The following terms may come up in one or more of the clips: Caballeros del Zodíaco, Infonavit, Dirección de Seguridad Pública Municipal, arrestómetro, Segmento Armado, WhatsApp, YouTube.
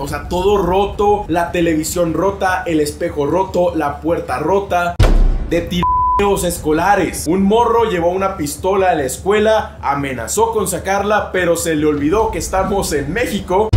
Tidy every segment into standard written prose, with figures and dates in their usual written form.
o sea, todo roto, la televisión rota, el espejo roto, la puerta rota, de tiroteos escolares. Un morro llevó una pistola a la escuela, amenazó con sacarla, pero se le olvidó que estamos en México.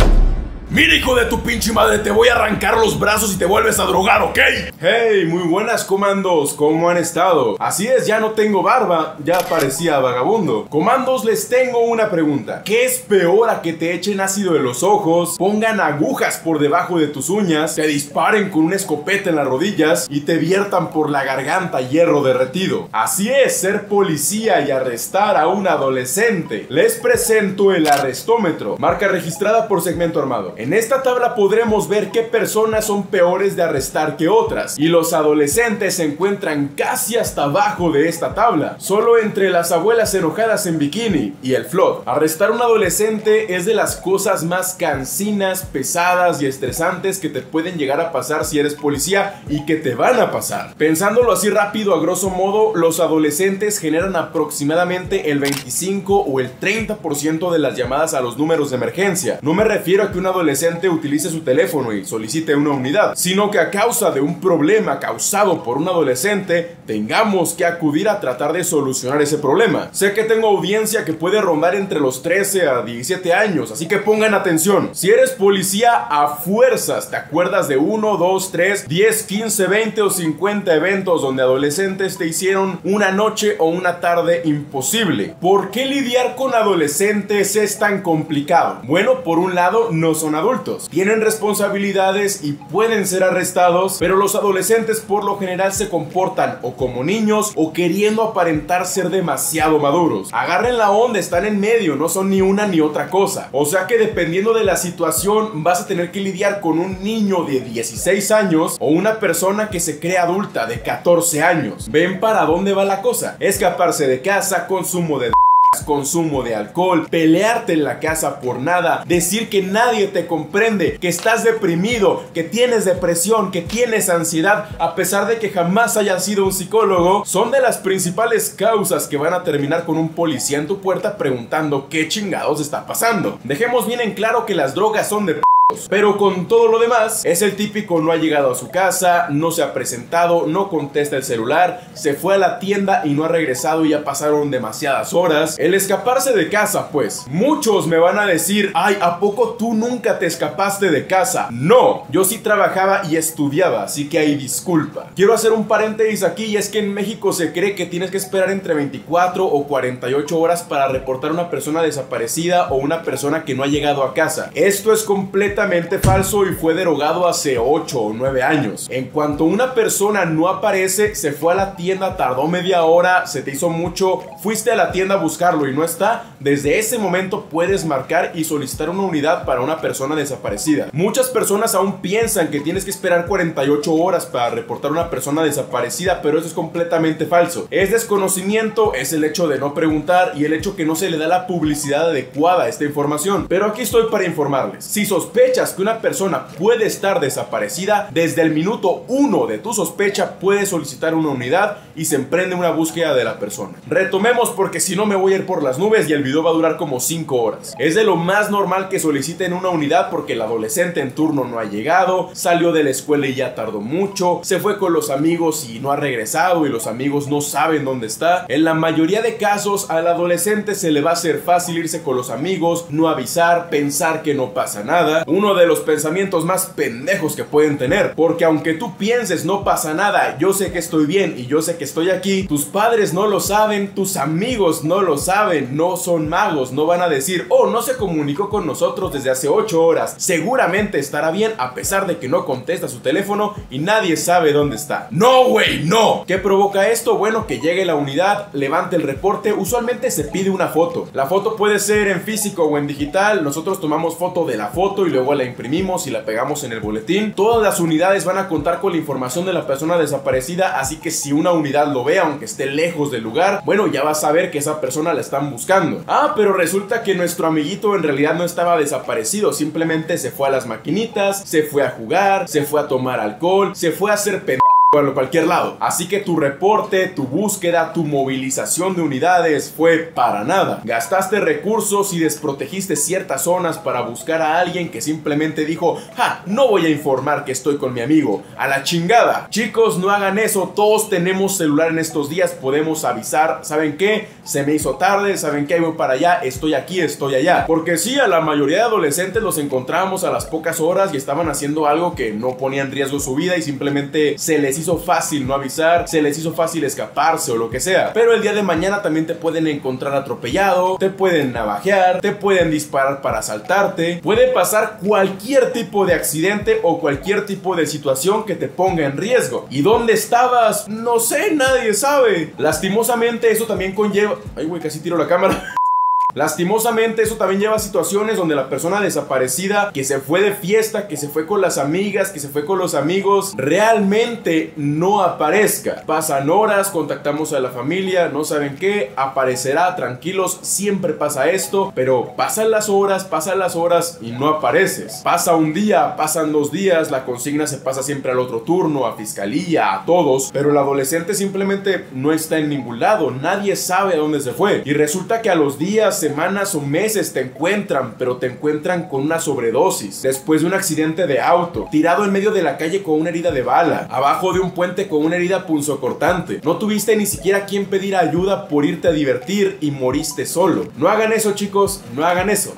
Mira, hijo de tu pinche madre, te voy a arrancar los brazos y te vuelves a drogar, ¿ok? Hey, muy buenas, comandos, ¿cómo han estado? Así es, ya no tengo barba, ya parecía vagabundo. Comandos, les tengo una pregunta. ¿Qué es peor a que te echen ácido en los ojos, pongan agujas por debajo de tus uñas, te disparen con una escopeta en las rodillas y te viertan por la garganta hierro derretido? Así es, ser policía y arrestar a un adolescente. Les presento el arrestómetro, marca registrada por Segmento Armado. En esta tabla podremos ver qué personas son peores de arrestar que otras, y los adolescentes se encuentran casi hasta abajo de esta tabla, solo entre las abuelas enojadas en bikini y el flood. Arrestar a un adolescente es de las cosas más cansinas, pesadas y estresantes que te pueden llegar a pasar si eres policía y que te van a pasar. Pensándolo así rápido, a grosso modo, los adolescentes generan aproximadamente el 25 o el 30% de las llamadas a los números de emergencia. No me refiero a que un adolescente utilice su teléfono y solicite una unidad, sino que a causa de un problema causado por un adolescente tengamos que acudir a tratar de solucionar ese problema. Sé que tengo audiencia que puede rondar entre los 13 a 17 años, así que pongan atención. Si eres policía, a fuerzas te acuerdas de 1, 2, 3, 10, 15, 20 o 50 eventos donde adolescentes te hicieron una noche o una tarde imposible. ¿Por qué lidiar con adolescentes es tan complicado? Bueno, por un lado, no son adultos, tienen responsabilidades y pueden ser arrestados, pero los adolescentes por lo general se comportan o como niños o queriendo aparentar ser demasiado maduros. Agarren la onda, están en medio, no son ni una ni otra cosa. O sea que dependiendo de la situación vas a tener que lidiar con un niño de 16 años o una persona que se cree adulta de 14 años. ¿Ven para dónde va la cosa? Escaparse de casa, consumo de consumo de alcohol, pelearte en la casa por nada, decir que nadie te comprende, que estás deprimido, que tienes depresión, que tienes ansiedad, a pesar de que jamás hayas sido un psicólogo, son de las principales causas que van a terminar con un policía en tu puerta preguntando qué chingados está pasando. Dejemos bien en claro que las drogas son de p***, pero con todo lo demás, es el típico no ha llegado a su casa, no se ha presentado, no contesta el celular, se fue a la tienda y no ha regresado y ya pasaron demasiadas horas. El escaparse de casa, pues, muchos me van a decir, ay, ¿a poco tú nunca te escapaste de casa? No, yo sí trabajaba y estudiaba, así que hay disculpa. Quiero hacer un paréntesis aquí y es que en México se cree que tienes que esperar entre 24 o 48 horas para reportar a una persona desaparecida o una persona que no ha llegado a casa. Esto es completamente falso y fue derogado hace 8 o 9 años. En cuanto una persona no aparece, se fue a la tienda, tardó media hora, se te hizo mucho, fuiste a la tienda a buscarlo y no está, desde ese momento puedes marcar y solicitar una unidad para una persona desaparecida. Muchas personas aún piensan que tienes que esperar 48 horas para reportar a una persona desaparecida, pero eso es completamente falso. Es desconocimiento, es el hecho de no preguntar y el hecho que no se le da la publicidad adecuada a esta información. Pero aquí estoy para informarles. Si sospechas que una persona puede estar desaparecida, desde el minuto 1 de tu sospecha puedes solicitar una unidad y se emprende una búsqueda de la persona. Retomemos, porque si no me voy a ir por las nubes y el video va a durar como 5 horas. Es de lo más normal que soliciten una unidad porque el adolescente en turno no ha llegado, salió de la escuela y ya tardó mucho, se fue con los amigos y no ha regresado y los amigos no saben dónde está. En la mayoría de casos al adolescente se le va a hacer fácil irse con los amigos, no avisar, pensar que no pasa nada. Uno de los pensamientos más pendejos que pueden tener, porque aunque tú pienses no pasa nada, yo sé que estoy bien y yo sé que estoy aquí, tus padres no lo saben, tus amigos no lo saben, no son magos, no van a decir, oh, no se comunicó con nosotros desde hace 8 horas, seguramente estará bien a pesar de que no contesta su teléfono y nadie sabe dónde está. ¡No, güey, no! ¿Qué provoca esto? Bueno, que llegue la unidad, levante el reporte, usualmente se pide una foto. La foto puede ser en físico o en digital, nosotros tomamos foto de la foto y luego la imprimimos y la pegamos en el boletín. Todas las unidades van a contar con la información de la persona desaparecida, así que si una unidad lo ve, aunque esté lejos del lugar, bueno, ya va a saber que esa persona la están buscando. Ah, pero resulta que nuestro amiguito en realidad no estaba desaparecido, simplemente se fue a las maquinitas, se fue a jugar, se fue a tomar alcohol, se fue a hacer pendejadas bueno, cualquier lado. Así que tu reporte, tu búsqueda, tu movilización de unidades fue para nada. Gastaste recursos y desprotegiste ciertas zonas para buscar a alguien que simplemente dijo, ja, no voy a informar que estoy con mi amigo, a la chingada. Chicos, no hagan eso, todos tenemos celular en estos días, podemos avisar, ¿saben qué? Se me hizo tarde, ¿saben qué? Voy para allá, estoy aquí, estoy allá. Porque sí, a la mayoría de adolescentes los encontrábamos a las pocas horas y estaban haciendo algo que no ponía en riesgo su vida y simplemente se les hizo fácil no avisar, se les hizo fácil escaparse o lo que sea. Pero el día de mañana también te pueden encontrar atropellado, te pueden navajear, te pueden disparar para asaltarte, puede pasar cualquier tipo de accidente o cualquier tipo de situación que te ponga en riesgo. ¿Y dónde estabas? No sé, nadie sabe. Lastimosamente eso también conlleva... Ay, güey, casi tiro la cámara. Lastimosamente eso también lleva a situaciones donde la persona desaparecida que se fue de fiesta, que se fue con las amigas, que se fue con los amigos, realmente no aparezca. Pasan horas, contactamos a la familia, no saben qué, aparecerá, tranquilos, siempre pasa esto, pero pasan las horas y no apareces. Pasa un día, pasan 2 días, la consigna se pasa siempre al otro turno, a fiscalía, a todos, pero el adolescente simplemente no está en ningún lado, nadie sabe a dónde se fue. Y resulta que a los días, semanas o meses te encuentran, pero te encuentran con una sobredosis, después de un accidente de auto, tirado en medio de la calle con una herida de bala, abajo de un puente con una herida punzocortante. No tuviste ni siquiera quien pedir ayuda por irte a divertir y moriste solo. No hagan eso, chicos, no hagan eso.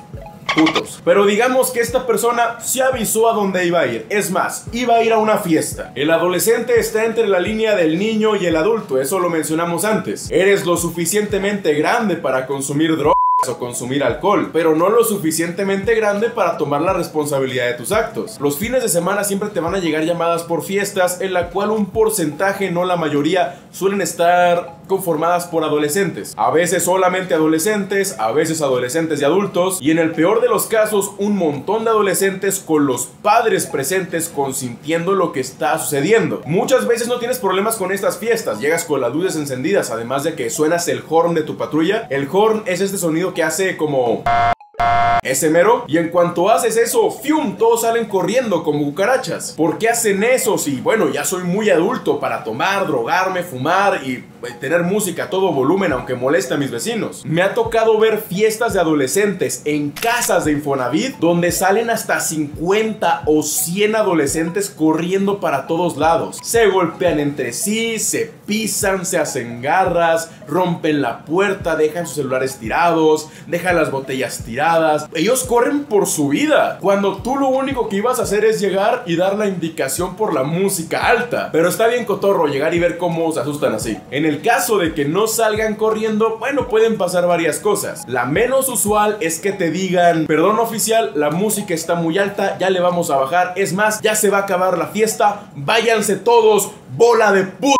Putos. Pero digamos que esta persona se avisó a dónde iba a ir, es más, iba a ir a una fiesta. El adolescente está entre la línea del niño y el adulto, eso lo mencionamos antes. Eres lo suficientemente grande para consumir drogas o consumir alcohol, pero no lo suficientemente grande para tomar la responsabilidad de tus actos. Los fines de semana siempre te van a llegar llamadas por fiestas, en la cual un porcentaje, no la mayoría, suelen estar conformadas por adolescentes. A veces solamente adolescentes, a veces adolescentes y adultos, y en el peor de los casos, un montón de adolescentes con los padres presentes consintiendo lo que está sucediendo. Muchas veces no tienes problemas con estas fiestas, llegas con las luces encendidas, además de que suenas el horn de tu patrulla. El horn es este sonido que hace como... ese mero. Y en cuanto haces eso, ¡fium!, todos salen corriendo como cucarachas. ¿Por qué hacen eso? Si, bueno, ya soy muy adulto para tomar, drogarme, fumar y tener música a todo volumen, aunque moleste a mis vecinos. Me ha tocado ver fiestas de adolescentes en casas de Infonavit, donde salen hasta 50 o 100 adolescentes corriendo para todos lados. Se golpean entre sí, se pisan, se hacen garras, rompen la puerta, dejan sus celulares tirados, dejan las botellas tiradas. Ellos corren por su vida, cuando tú lo único que ibas a hacer es llegar y dar la indicación por la música alta. Pero está bien cotorro llegar y ver cómo se asustan así. En el caso de que no salgan corriendo, bueno, pueden pasar varias cosas. La menos usual es que te digan, perdón oficial, la música está muy alta, ya le vamos a bajar, es más, ya se va a acabar la fiesta, váyanse todos, bola de puta.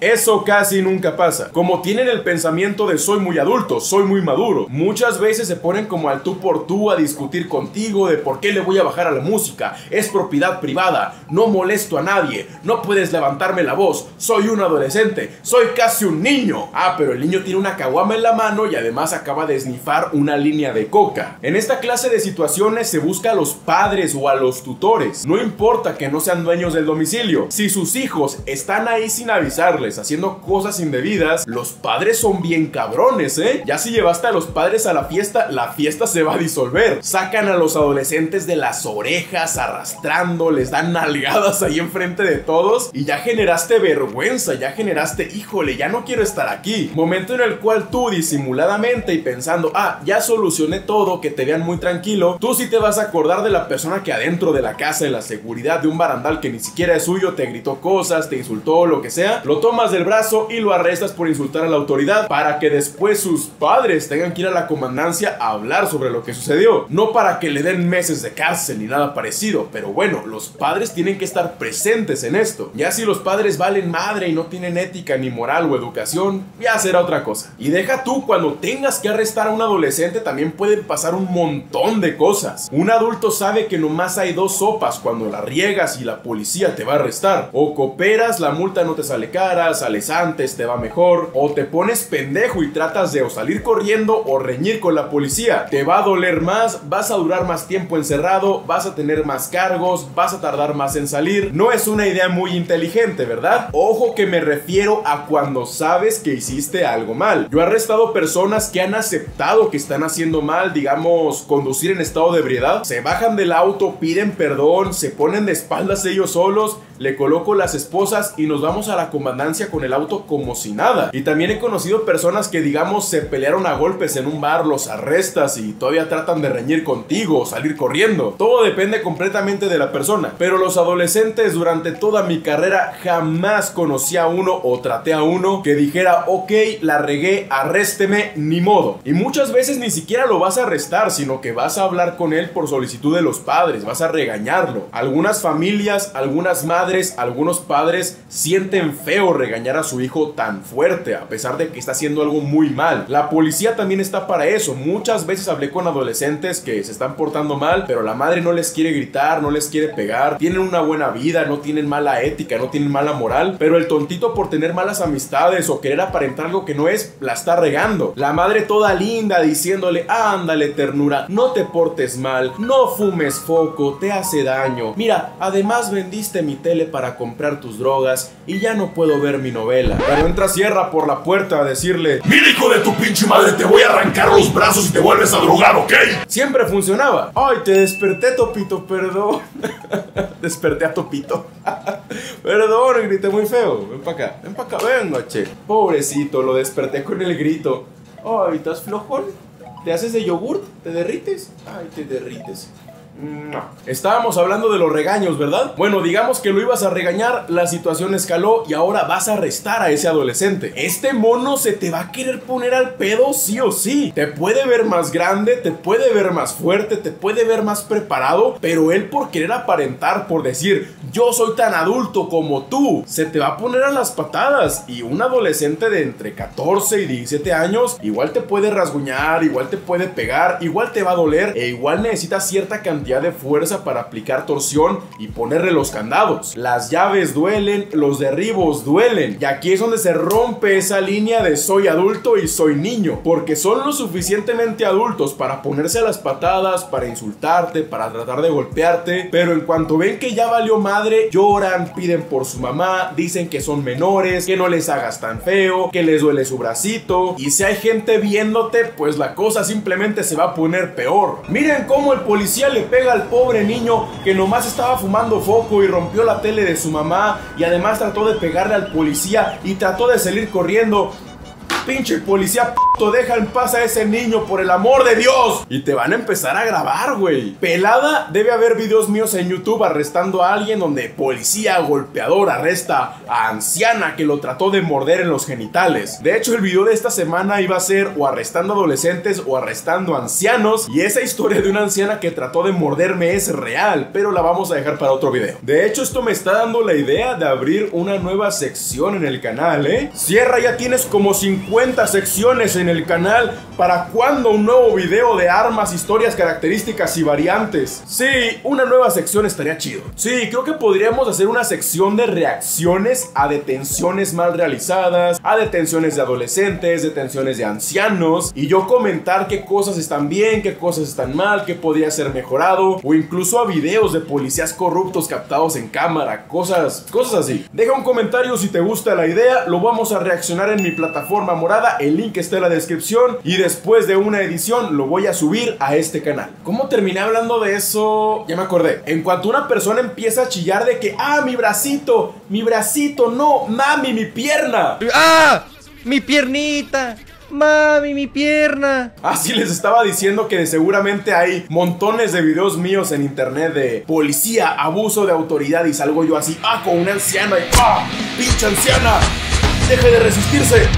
Eso casi nunca pasa. Como tienen el pensamiento de soy muy adulto, soy muy maduro, muchas veces se ponen como al tú por tú a discutir contigo de por qué le voy a bajar a la música, es propiedad privada, no molesto a nadie, no puedes levantarme la voz, soy un adolescente, soy casi un niño. Ah, pero el niño tiene una caguama en la mano y además acaba de esnifar una línea de coca. En esta clase de situaciones se busca a los padres o a los tutores, no importa que no sean dueños del domicilio. Si sus hijos están ahí sin avisarles, haciendo cosas indebidas, los padres son bien cabrones, ¿eh? Ya si llevaste a los padres a la fiesta se va a disolver. Sacan a los adolescentes de las orejas arrastrando, les dan nalgadas ahí enfrente de todos y ya generaste vergüenza, ya generaste, híjole, ya no quiero estar aquí. Momento en el cual tú disimuladamente y pensando, ah, ya solucioné todo, que te vean muy tranquilo, tú sí te vas a acordar de la persona que adentro de la casa, en la seguridad de un barandal que ni siquiera es suyo, te gritó cosas, te insultó, lo que sea, lo tomas del brazo y lo arrestas por insultar a la autoridad, para que después sus padres tengan que ir a la comandancia a hablar sobre lo que sucedió. No para que le den meses de cárcel ni nada parecido, pero bueno, los padres tienen que estar presentes en esto. Ya si los padres valen madre y no tienen ética ni moral o educación, ya será otra cosa. Y deja tú, cuando tengas que arrestar a un adolescente también pueden pasar un montón de cosas. Un adulto sabe que nomás hay dos sopas cuando la riegas y la policía te va a arrestar: o cooperas, la multa no te sale cara, aguas, sales antes, te va mejor, o te pones pendejo y tratas de o salir corriendo o reñir con la policía. Te va a doler más, vas a durar más tiempo encerrado, vas a tener más cargos, vas a tardar más en salir. No es una idea muy inteligente, ¿verdad? Ojo, que me refiero a cuando sabes que hiciste algo mal. Yo he arrestado personas que han aceptado que están haciendo mal, digamos, conducir en estado de ebriedad. Se bajan del auto, piden perdón, se ponen de espaldas ellos solos, le coloco las esposas y nos vamos a la comandancia con el auto como si nada. Y también he conocido personas que, digamos, se pelearon a golpes en un bar, los arrestas y todavía tratan de reñir contigo o salir corriendo. Todo depende completamente de la persona. Pero los adolescentes, durante toda mi carrera, jamás conocí a uno o traté a uno que dijera: ok, la regué, arrésteme, ni modo. Y muchas veces ni siquiera lo vas a arrestar, sino que vas a hablar con él por solicitud de los padres, vas a regañarlo. Algunas familias, algunas madres, algunos padres sienten feo regañar a su hijo tan fuerte, a pesar de que está haciendo algo muy mal. La policía también está para eso. Muchas veces hablé con adolescentes que se están portando mal, pero la madre no les quiere gritar, no les quiere pegar, tienen una buena vida, no tienen mala ética, no tienen mala moral, pero el tontito, por tener malas amistades o querer aparentar algo que no es, la está regando. La madre toda linda diciéndole: ándale, ternura, no te portes mal, no fumes foco, te hace daño, mira, además vendiste mi tele para comprar tus drogas y ya no puedo ver mi novela. Pero entra Sierra por la puerta a decirle: mira, hijo de tu pinche madre, te voy a arrancar los brazos y te vuelves a drogar, ¿ok? Siempre funcionaba. Ay, te desperté, Topito, perdón. Desperté a Topito. Perdón, grité muy feo. Ven para acá, venga, che. Pobrecito, lo desperté con el grito. Ay, ¿estás flojón? ¿Te haces de yogurt? ¿Te derrites? Ay, te derrites. No. Estábamos hablando de los regaños, ¿verdad? Bueno, digamos que lo ibas a regañar, la situación escaló y ahora vas a arrestar a ese adolescente. Este mono se te va a querer poner al pedo sí o sí. Te puede ver más grande, te puede ver más fuerte, te puede ver más preparado, pero él, por querer aparentar, por decir: yo soy tan adulto como tú, se te va a poner a las patadas. Y un adolescente de entre 14 y 17 años igual te puede rasguñar, igual te puede pegar, igual te va a doler e igual necesitas cierta cantidad de fuerza para aplicar torsión y ponerle los candados. Las llaves duelen, los derribos duelen, y aquí es donde se rompe esa línea de soy adulto y soy niño, porque son lo suficientemente adultos para ponerse a las patadas, para insultarte, para tratar de golpearte, pero en cuanto ven que ya valió madre, lloran, piden por su mamá, dicen que son menores, que no les hagas tan feo, que les duele su bracito, y si hay gente viéndote, pues la cosa simplemente se va a poner peor. Miren cómo el policía le pega al pobre niño que nomás estaba fumando foco y rompió la tele de su mamá, y además trató de pegarle al policía y trató de salir corriendo. Pinche policía puto, deja en paz a ese niño, por el amor de Dios. Y te van a empezar a grabar, güey. Pelada, debe haber videos míos en YouTube arrestando a alguien donde policía golpeador arresta a anciana que lo trató de morder en los genitales. De hecho, el video de esta semana iba a ser o arrestando adolescentes o arrestando ancianos, y esa historia de una anciana que trató de morderme es real, pero la vamos a dejar para otro video. De hecho, esto me está dando la idea de abrir una nueva sección en el canal, ¿eh? Sierra, ya tienes como 50 secciones en el canal. ¿Para cuándo un nuevo video de armas, historias, características y variantes? Sí, una nueva sección estaría chido. Sí, creo que podríamos hacer una sección de reacciones a detenciones mal realizadas, a detenciones de adolescentes, detenciones de ancianos, y yo comentar qué cosas están bien, qué cosas están mal, qué podría ser mejorado, o incluso a videos de policías corruptos captados en cámara, cosas así. Deja un comentario si te gusta la idea, lo vamos a reaccionar en mi plataforma morada, el link está en la descripción, y después de una edición lo voy a subir a este canal. ¿Cómo terminé hablando de eso? Ya me acordé. En cuanto una persona empieza a chillar de que: ah, mi bracito, no, mami, mi pierna, ah, mi piernita, mami, mi pierna. Así les estaba diciendo que seguramente hay montones de videos míos en internet de policía, abuso de autoridad, y salgo yo así, ah, con una anciana, y ah, pinche anciana, deje de resistirse.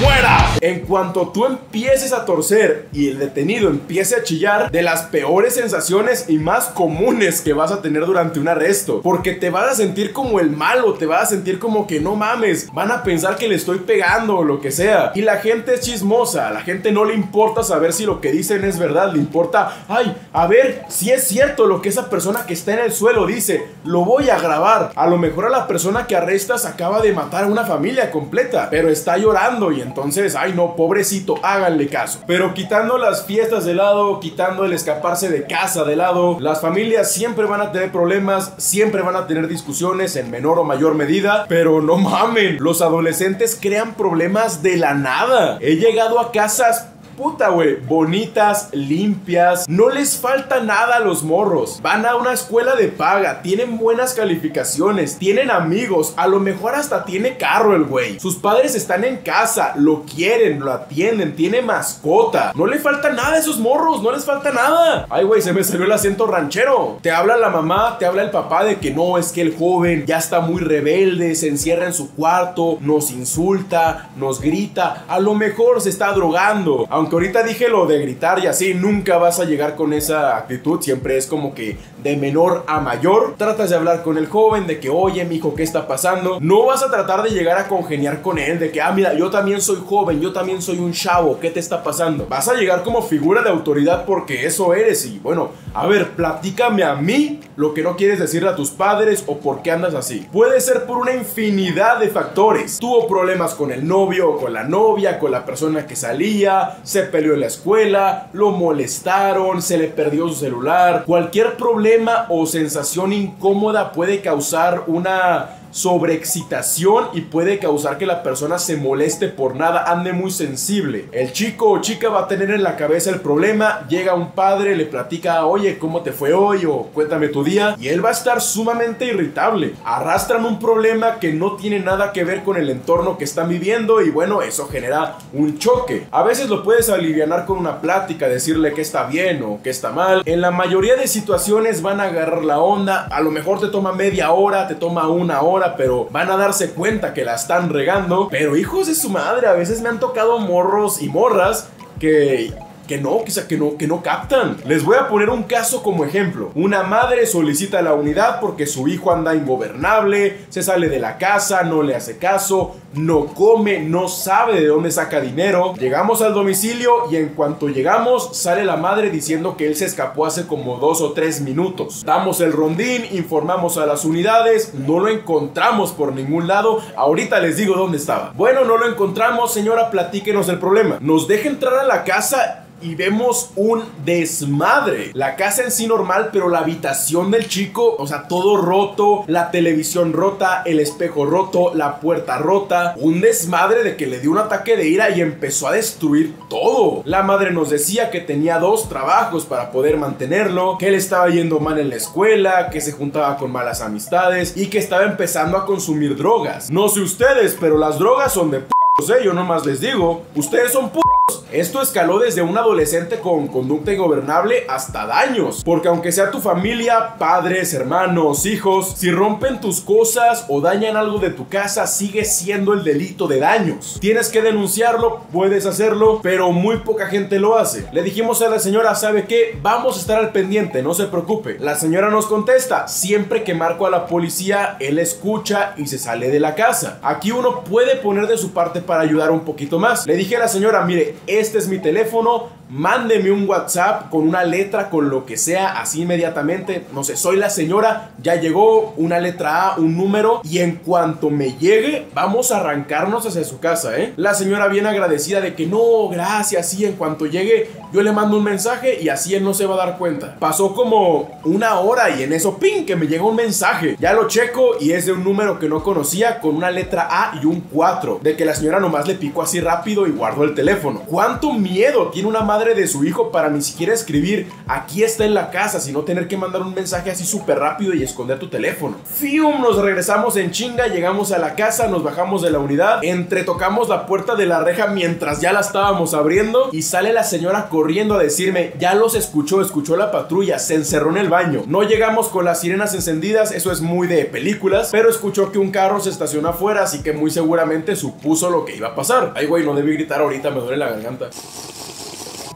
muera. En cuanto tú empieces a torcer y el detenido empiece a chillar, de las peores sensaciones y más comunes que vas a tener durante un arresto, porque te vas a sentir como el malo, te vas a sentir como que no mames, van a pensar que le estoy pegando o lo que sea. Y la gente es chismosa, a la gente no le importa saber si lo que dicen es verdad, le importa, ay, a ver si es cierto lo que esa persona que está en el suelo dice, lo voy a grabar. A lo mejor a la persona que arrestas acaba de matar a una familia completa, pero está llorando y entonces, ay no, pobrecito, háganle caso. Pero quitando las fiestas de lado, quitando el escaparse de casa de lado, las familias siempre van a tener problemas, siempre van a tener discusiones en menor o mayor medida, pero no mamen, los adolescentes crean problemas de la nada. He llegado a casas, puta, güey, bonitas, limpias, no les falta nada a los morros, van a una escuela de paga, tienen buenas calificaciones, tienen amigos, a lo mejor hasta tiene carro el güey, sus padres están en casa, lo quieren, lo atienden, tiene mascota, no le falta nada a esos morros, no les falta nada. Ay, güey, se me salió el acento ranchero. Te habla la mamá, te habla el papá de que no, es que el joven ya está muy rebelde, se encierra en su cuarto, nos insulta, nos grita, a lo mejor se está drogando. Aunque ahorita dije lo de gritar y así, nunca vas a llegar con esa actitud, siempre es como que de menor a mayor. Tratas de hablar con el joven de que, oye mijo, ¿qué está pasando? No vas a tratar de llegar a congeniar con él, de que, ah mira, yo también soy joven, yo también soy un chavo, ¿qué te está pasando? Vas a llegar como figura de autoridad porque eso eres y bueno, a ver, platícame a mí lo que no quieres decirle a tus padres o por qué andas así. Puede ser por una infinidad de factores. Tuvo problemas con el novio o con la novia, con la persona que salía, se peleó en la escuela, lo molestaron, se le perdió su celular. Cualquier problema o sensación incómoda puede causar una sobreexcitación y puede causar que la persona se moleste por nada, ande muy sensible. El chico o chica va a tener en la cabeza el problema, llega un padre, le platica, oye, ¿cómo te fue hoy? O cuéntame tu día. Y él va a estar sumamente irritable. Arrastran un problema que no tiene nada que ver con el entorno que están viviendo y bueno, eso genera un choque. A veces lo puedes alivianar con una plática, decirle que está bien o que está mal. En la mayoría de situaciones van a agarrar la onda, a lo mejor te toma media hora, te toma una hora, pero van a darse cuenta que la están regando. Pero hijos de su madre, a veces me han tocado morros y morras que no captan. Les voy a poner un caso como ejemplo. Una madre solicita la unidad porque su hijo anda ingobernable, se sale de la casa, no le hace caso, no come, no sabe de dónde saca dinero. Llegamos al domicilio y en cuanto llegamos sale la madre diciendo que él se escapó hace como 2 o 3 minutos. Damos el rondín, informamos a las unidades, no lo encontramos por ningún lado. Ahorita les digo dónde estaba. Bueno, no lo encontramos, señora, platíquenos el problema. Nos deja entrar a la casa y vemos un desmadre. La casa en sí normal, pero la habitación del chico, o sea, todo roto, la televisión rota, el espejo roto, la puerta rota, un desmadre de que le dio un ataque de ira y empezó a destruir todo. La madre nos decía que tenía 2 trabajos para poder mantenerlo, que él estaba yendo mal en la escuela, que se juntaba con malas amistades y que estaba empezando a consumir drogas. No sé ustedes, pero las drogas son de p***os, yo nomás les digo, ustedes son p***os. Esto escaló desde un adolescente con conducta ingobernable hasta daños, porque aunque sea tu familia, padres, hermanos, hijos, si rompen tus cosas o dañan algo de tu casa, sigue siendo el delito de daños. Tienes que denunciarlo, puedes hacerlo, pero muy poca gente lo hace. Le dijimos a la señora, ¿sabe qué? Vamos a estar al pendiente, no se preocupe. La señora nos contesta, siempre que marco a la policía, él escucha y se sale de la casa. Aquí uno puede poner de su parte para ayudar un poquito más. Le dije a la señora, mire, este es mi teléfono, mándeme un WhatsApp con una letra, con lo que sea, así inmediatamente. No sé, soy la señora, ya llegó una letra A, un número, y en cuanto me llegue, vamos a arrancarnos hacia su casa, ¿eh? La señora bien agradecida de que no, gracias, sí, en cuanto llegue, yo le mando un mensaje y así él no se va a dar cuenta. Pasó como una hora y en eso, ¡ping!, que me llega un mensaje. Ya lo checo y es de un número que no conocía, con una letra A y un 4, de que la señora nomás le picó así rápido y guardó el teléfono. ¿Cuánto miedo tiene una madre de su hijo para ni siquiera escribir "aquí está en la casa", sino tener que mandar un mensaje así súper rápido y esconder tu teléfono? Fium, nos regresamos en chinga, llegamos a la casa, nos bajamos de la unidad, entretocamos la puerta de la reja mientras ya la estábamos abriendo y sale la señora corriendo a decirme: ya los escuchó, escuchó la patrulla, se encerró en el baño. No llegamos con las sirenas encendidas, eso es muy de películas, pero escuchó que un carro se estacionó afuera, así que muy seguramente supuso lo que iba a pasar. Ay, güey, no debí gritar ahorita, me duele la garganta.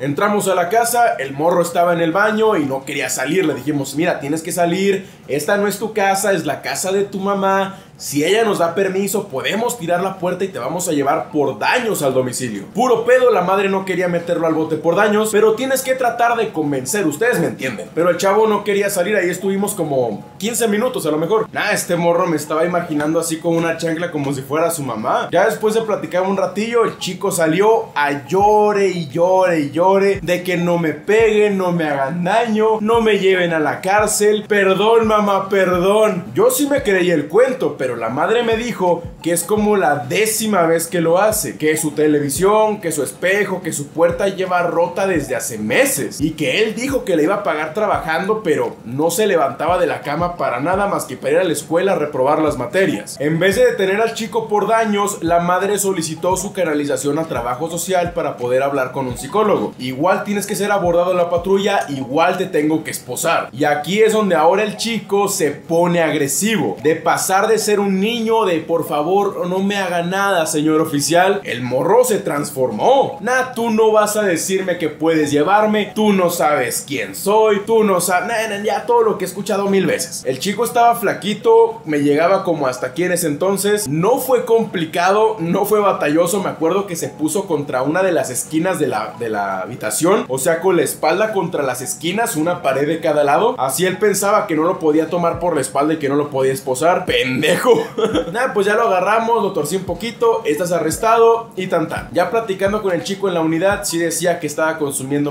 Entramos a la casa, el morro estaba en el baño y no quería salir. Le dijimos: mira, tienes que salir, esta no es tu casa, es la casa de tu mamá. Si ella nos da permiso, podemos tirar la puerta y te vamos a llevar por daños al domicilio. Puro pedo, la madre no quería meterlo al bote por daños, pero tienes que tratar de convencer, ustedes me entienden. Pero el chavo no quería salir, ahí estuvimos como 15 minutos a lo mejor. Nah, este morro me estaba imaginando así con una chancla como si fuera su mamá. Ya después de platicar un ratillo, el chico salió a llore y llore y llore de que no me peguen, no me hagan daño, no me lleven a la cárcel, perdón mamá, perdón. Yo sí me creí el cuento, pero la madre me dijo que es como la 10ª vez que lo hace, que su televisión, que su espejo, que su puerta lleva rota desde hace meses y que él dijo que le iba a pagar trabajando, pero no se levantaba de la cama para nada más que para ir a la escuela a reprobar las materias. En vez de detener al chico por daños, la madre solicitó su canalización a trabajo social para poder hablar con un psicólogo. Igual tienes que ser abordado a la patrulla, igual te tengo que esposar. Y aquí es donde ahora el chico se pone agresivo, de pasar de ser un niño de por favor no me haga nada señor oficial, el morro se transformó. Nah, tú no vas a decirme que puedes llevarme, tú no sabes quién soy, tú no sabes, ya todo lo que he escuchado mil veces. El chico estaba flaquito, me llegaba como hasta aquí en ese entonces, no fue complicado, no fue batalloso. Me acuerdo que se puso contra una de las esquinas de la habitación, o sea con la espalda contra las esquinas, una pared de cada lado, así él pensaba que no lo podía tomar por la espalda y que no lo podía esposar, pendejo. Nada, pues ya lo agarramos, lo torcí un poquito, estás arrestado y tan tan. Ya platicando con el chico en la unidad, sí decía que estaba consumiendo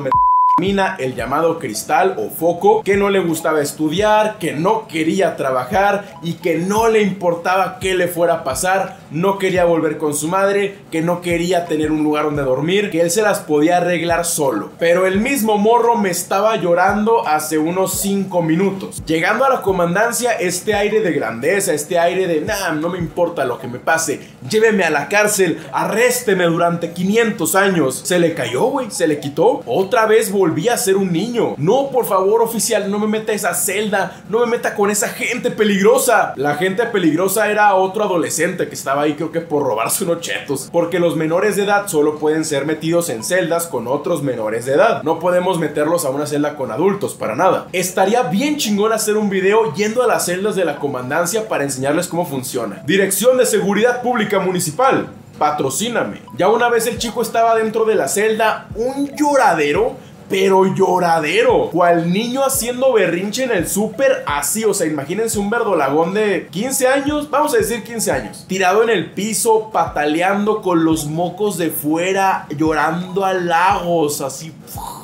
mina, el llamado cristal o foco, que no le gustaba estudiar, que no quería trabajar y que no le importaba qué le fuera a pasar, no quería volver con su madre, que no quería tener un lugar donde dormir, que él se las podía arreglar solo. Pero el mismo morro me estaba llorando hace unos 5 minutos. Llegando a la comandancia, este aire de grandeza, este aire de nah, no me importa lo que me pase, lléveme a la cárcel, arrésteme durante 500 años, se le cayó, güey, se le quitó. Otra vez volví a ser un niño. No, por favor, oficial, no me meta a esa celda, no me meta con esa gente peligrosa. La gente peligrosa era otro adolescente que estaba ahí, creo que por robarse unos chetos, porque los menores de edad solo pueden ser metidos en celdas con otros menores de edad. No podemos meterlos a una celda con adultos, para nada. Estaría bien chingón hacer un video yendo a las celdas de la comandancia para enseñarles cómo funciona. Dirección de Seguridad Pública Municipal, patrocíname. Ya una vez el chico estaba dentro de la celda, un lloradero, pero lloradero, cual niño haciendo berrinche en el súper, así, o sea, imagínense un verdolagón de 15 años, vamos a decir 15 años, tirado en el piso, pataleando con los mocos de fuera, llorando a halagos, así,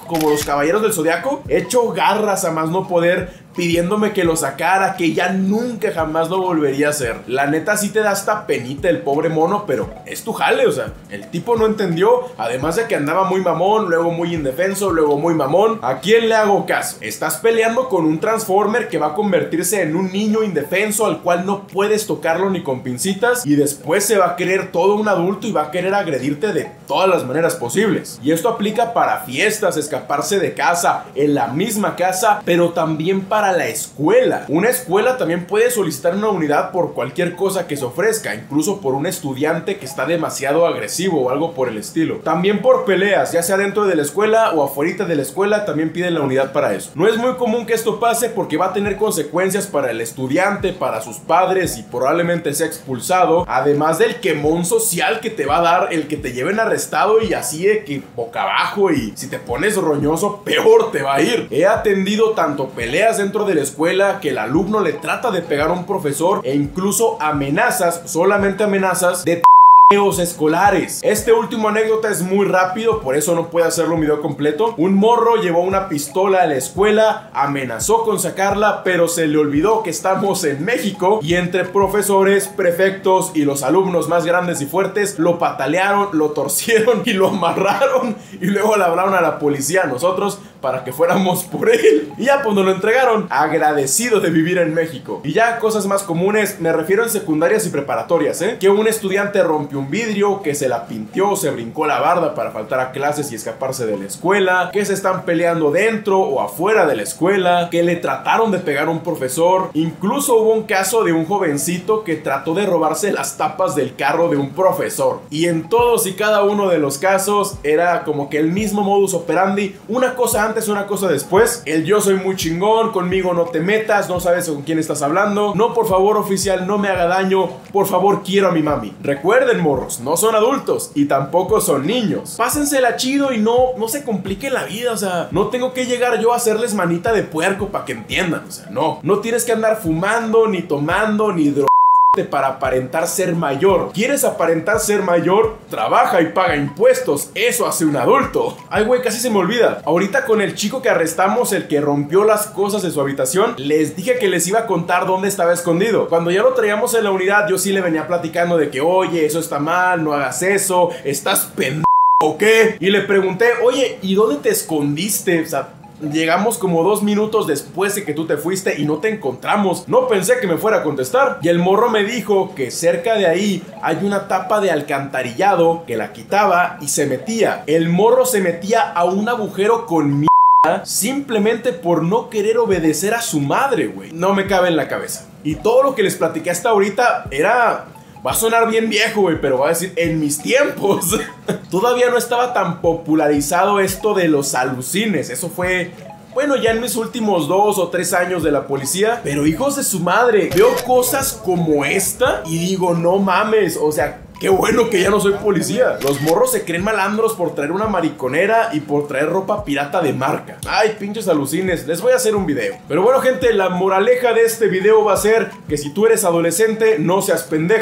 como los Caballeros del Zodíaco, hecho garras a más no poder, pidiéndome que lo sacara, que ya nunca jamás lo volvería a hacer. La neta sí te da hasta penita el pobre mono, pero es tu jale, o sea, el tipo no entendió, además de que andaba muy mamón, luego muy indefenso, luego muy mamón. ¿A quién le hago caso? Estás peleando con un Transformer que va a convertirse en un niño indefenso al cual no puedes tocarlo ni con pincitas, y después se va a creer todo un adulto y va a querer agredirte de todas las maneras posibles. Y esto aplica para fiestas, escaparse de casa, en la misma casa, pero también para la escuela. Una escuela también puede solicitar una unidad por cualquier cosa que se ofrezca, incluso por un estudiante que está demasiado agresivo o algo por el estilo. También por peleas, ya sea dentro de la escuela o afuera de la escuela, también piden la unidad para eso. No es muy común que esto pase porque va a tener consecuencias para el estudiante, para sus padres y probablemente sea expulsado, además del quemón social que te va a dar el que te lleven arrestado y así de que boca abajo, y si te pones roñoso peor te va a ir. He atendido tanto peleas dentro de la escuela, que el alumno le trata de pegar a un profesor, e incluso amenazas, solamente amenazas de amigos escolares. Este último anécdota es muy rápido, por eso no puede hacerlo un video completo. Un morro llevó una pistola a la escuela, amenazó con sacarla, pero se le olvidó que estamos en México y entre profesores, prefectos y los alumnos más grandes y fuertes lo patalearon, lo torcieron y lo amarraron y luego le hablaron a la policía a nosotros para que fuéramos por él. Y ya pues nos lo entregaron, agradecido de vivir en México. Y ya cosas más comunes, me refiero en secundarias y preparatorias, que un estudiante rompió un vidrio, que se la pintió, se brincó la barda para faltar a clases y escaparse de la escuela, que se están peleando dentro o afuera de la escuela, que le trataron de pegar a un profesor. Incluso hubo un caso de un jovencito que trató de robarse las tapas del carro de un profesor. Y en todos y cada uno de los casos era como que el mismo modus operandi, una cosa antes es una cosa después, el yo soy muy chingón, conmigo no te metas, no sabes con quién estás hablando, no por favor oficial no me haga daño, por favor quiero a mi mami. Recuerden morros, no son adultos y tampoco son niños, pásensela chido y no se complique la vida, o sea, no tengo que llegar yo a hacerles manita de puerco para que entiendan, o sea, no tienes que andar fumando, ni tomando, ni drogando para aparentar ser mayor. ¿Quieres aparentar ser mayor? Trabaja y paga impuestos. Eso hace un adulto. Ay, güey, casi se me olvida. Ahorita con el chico que arrestamos, el que rompió las cosas de su habitación, les dije que les iba a contar dónde estaba escondido. Cuando ya lo traíamos en la unidad, yo sí le venía platicando de que, oye, eso está mal, no hagas eso, estás pendejo o qué. Y le pregunté, oye, ¿y dónde te escondiste? O sea, llegamos como 2 minutos después de que tú te fuiste y no te encontramos. No pensé que me fuera a contestar. Y el morro me dijo que cerca de ahí hay una tapa de alcantarillado, que la quitaba y se metía. El morro se metía a un agujero con mierda simplemente por no querer obedecer a su madre, güey. No me cabe en la cabeza. Y todo lo que les platiqué hasta ahorita era... va a sonar bien viejo, güey, pero va a decir, en mis tiempos. Todavía no estaba tan popularizado esto de los alucines. Eso fue, bueno, ya en mis últimos 2 o 3 años de la policía. Pero hijos de su madre, veo cosas como esta y digo, no mames, o sea... qué bueno que ya no soy policía. Los morros se creen malandros por traer una mariconera y por traer ropa pirata de marca. Ay, pinches alucines, les voy a hacer un video. Pero bueno, gente, la moraleja de este video va a ser que si tú eres adolescente, no seas pendejo.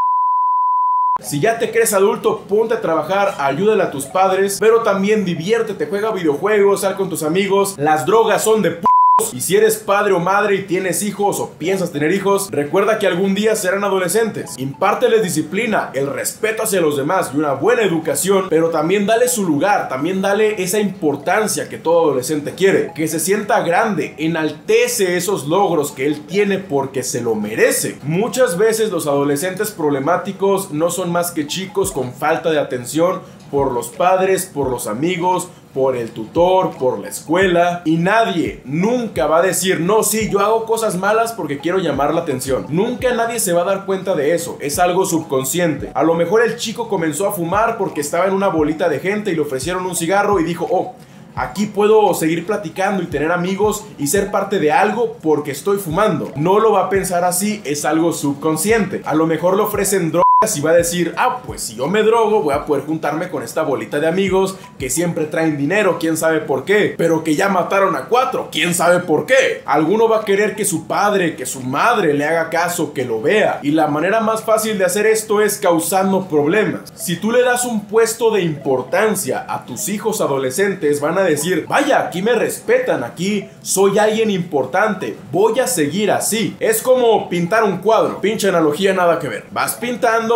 Si ya te crees adulto, ponte a trabajar, ayúdale a tus padres, pero también diviértete, juega videojuegos, sal con tus amigos. Las drogas son de p***. Y si eres padre o madre y tienes hijos o piensas tener hijos, recuerda que algún día serán adolescentes. Impárteles disciplina, el respeto hacia los demás y una buena educación, pero también dale su lugar, también dale esa importancia que todo adolescente quiere. Que se sienta grande, enaltece esos logros que él tiene porque se lo merece. Muchas veces los adolescentes problemáticos no son más que chicos con falta de atención por los padres, por los amigos, por el tutor, por la escuela. Y nadie nunca va a decir, no, sí, yo hago cosas malas porque quiero llamar la atención. Nunca nadie se va a dar cuenta de eso, es algo subconsciente. A lo mejor el chico comenzó a fumar porque estaba en una bolita de gente y le ofrecieron un cigarro y dijo, oh, aquí puedo seguir platicando y tener amigos y ser parte de algo porque estoy fumando. No lo va a pensar así, es algo subconsciente. A lo mejor le ofrecen drogas y va a decir, ah, pues si yo me drogo voy a poder juntarme con esta bolita de amigos que siempre traen dinero, quién sabe por qué, pero que ya mataron a 4, quién sabe por qué. Alguno va a querer que su padre, que su madre le haga caso, que lo vea, y la manera más fácil de hacer esto es causando problemas. Si tú le das un puesto de importancia a tus hijos adolescentes, van a decir, vaya, aquí me respetan, aquí soy alguien importante, voy a seguir así. Es como pintar un cuadro, pinche analogía nada que ver. Vas pintando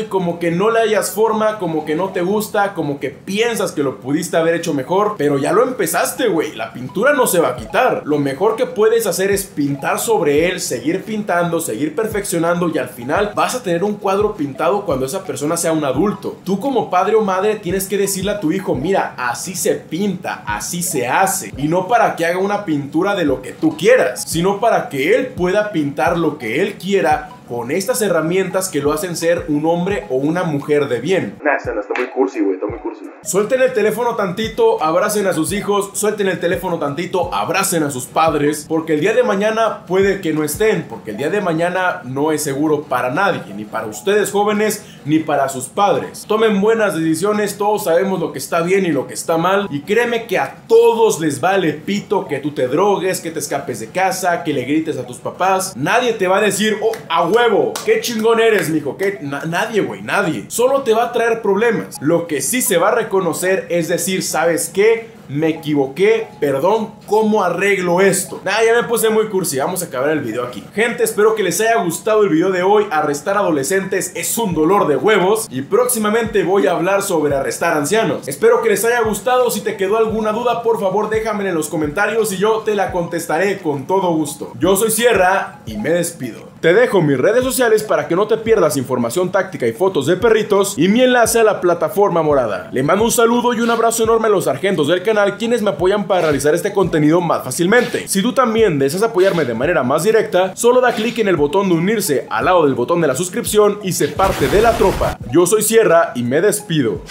y como que no le hayas forma, como que no te gusta, como que piensas que lo pudiste haber hecho mejor, pero ya lo empezaste, güey, la pintura no se va a quitar. Lo mejor que puedes hacer es pintar sobre él, seguir pintando, seguir perfeccionando y al final vas a tener un cuadro pintado cuando esa persona sea un adulto. Tú como padre o madre tienes que decirle a tu hijo, mira, así se pinta, así se hace, y no para que haga una pintura de lo que tú quieras, sino para que él pueda pintar lo que él quiera con estas herramientas que lo hacen ser un hombre o una mujer de bien. Nah, está muy cursi, güey, está muy cursi. Suelten el teléfono tantito, abracen a sus hijos, suelten el teléfono tantito, abracen a sus padres, porque el día de mañana puede que no estén, porque el día de mañana no es seguro para nadie, ni para ustedes jóvenes, ni para sus padres. Tomen buenas decisiones, todos sabemos lo que está bien y lo que está mal, y créeme que a todos les vale pito que tú te drogues, que te escapes de casa, que le grites a tus papás. Nadie te va a decir, oh, aguanta huevo, qué chingón eres, mijo, que nadie, güey, nadie. Solo te va a traer problemas. Lo que sí se va a reconocer es decir, ¿sabes qué? Me equivoqué, perdón, ¿cómo arreglo esto? Nah, ya me puse muy cursi, vamos a acabar el video aquí. Gente, espero que les haya gustado el video de hoy. Arrestar adolescentes es un dolor de huevos. Y próximamente voy a hablar sobre arrestar ancianos. Espero que les haya gustado. Si te quedó alguna duda, por favor déjamela en los comentarios y yo te la contestaré con todo gusto. Yo soy Sierra y me despido. Te dejo mis redes sociales para que no te pierdas información táctica y fotos de perritos y mi enlace a la plataforma morada. Le mando un saludo y un abrazo enorme a los sargentos del canal, quienes me apoyan para realizar este contenido más fácilmente. Si tú también deseas apoyarme de manera más directa, solo da clic en el botón de unirse al lado del botón de la suscripción y sé parte de la tropa. Yo soy Sierra y me despido.